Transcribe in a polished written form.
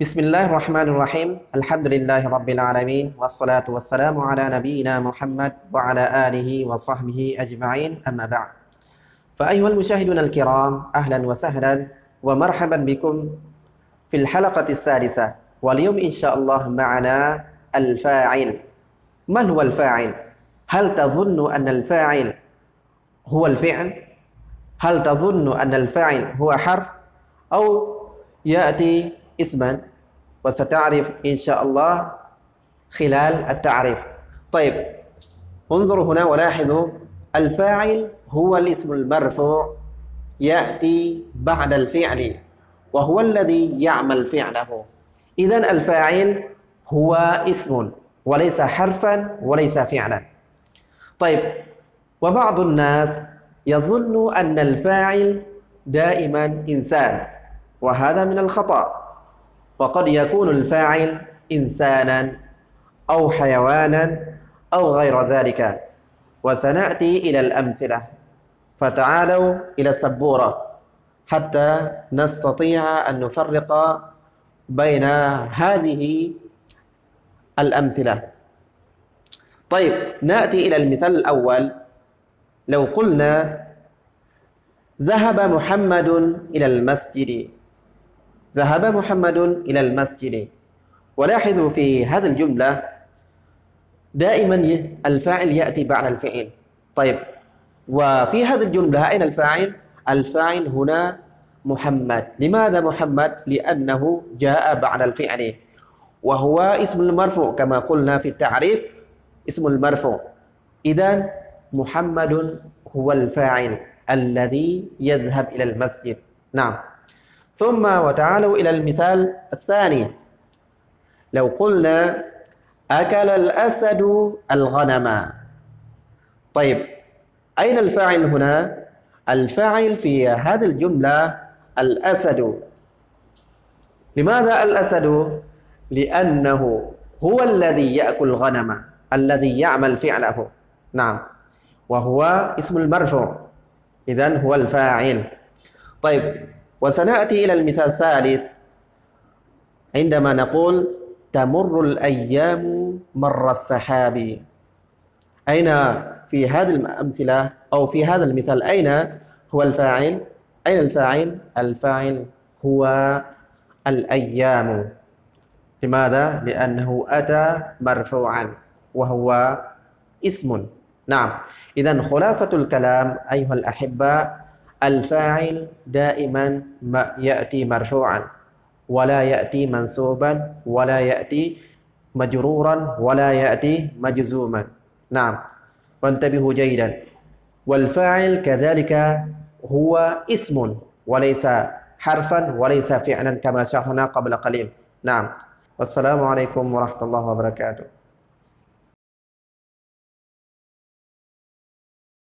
بسم الله الرحمن الرحيم. الحمد لله رب العالمين، والصلاة والسلام على نبينا محمد وعلى آله وصحبه أجمعين، أما بعد. فأيها المشاهدون الكرام، أهلا وسهلا ومرحبا بكم في الحلقة السادسة، واليوم إن شاء الله معنا الفاعل. من هو الفاعل؟ هل تظن أن الفاعل هو الفعل؟ هل تظن أن الفاعل هو حرف أو يأتي اسما؟ وستعرف إن شاء الله خلال التعريف. طيب، انظروا هنا ولاحظوا، الفاعل هو الاسم المرفوع يأتي بعد الفعل، وهو الذي يعمل فعله. إذن الفاعل هو اسم وليس حرفا وليس فعلا. طيب، وبعض الناس يظن أن الفاعل دائما إنسان، وهذا من الخطأ، وقد يكون الفاعل إنسانا أو حيوانا أو غير ذلك، وسنأتي إلى الأمثلة. فتعالوا إلى السبورة حتى نستطيع أن نفرق بين هذه الأمثلة. طيب، نأتي إلى المثال الأول. لو قلنا ذهب محمد إلى المسجد، ذهب محمد إلى المسجد، ولاحظوا في هذه الجملة دائما الفاعل يأتي بعد الفعل. طيب، وفي هذه الجملة أين الفاعل؟ الفاعل هنا محمد. لماذا محمد؟ لأنه جاء بعد الفعل، وهو اسم المرفوع كما قلنا في التعريف، اسم المرفوع. إذن محمد هو الفاعل الذي يذهب إلى المسجد. نعم. ثم وتعالوا إلى المثال الثاني. لو قلنا أكل الأسد الغنم. طيب، أين الفاعل هنا؟ الفاعل في هذه الجملة الأسد. لماذا الأسد؟ لأنه هو الذي يأكل الغنم، الذي يعمل فعله. نعم، وهو اسم المرفوع، إذن هو الفاعل. طيب، وسنأتي إلى المثال الثالث عندما نقول تمر الأيام مر السحاب. أين في هذه الأمثلة أو في هذا المثال أين هو الفاعل؟ أين الفاعل؟ الفاعل هو الأيام. لماذا؟ لأنه أتى مرفوعا وهو اسم. نعم. إذن خلاصة الكلام أيها الأحبة، الفاعل دائما ما يأتي مرفوعا، ولا يأتي منصوبا، ولا يأتي مجرورا، ولا يأتي مجزوما. نعم، وانتبهوا جيدا. والفاعل كذلك هو اسم وليس حرفا وليس فعلا كما شرحنا قبل قليل. نعم. والسلام عليكم ورحمة الله وبركاته.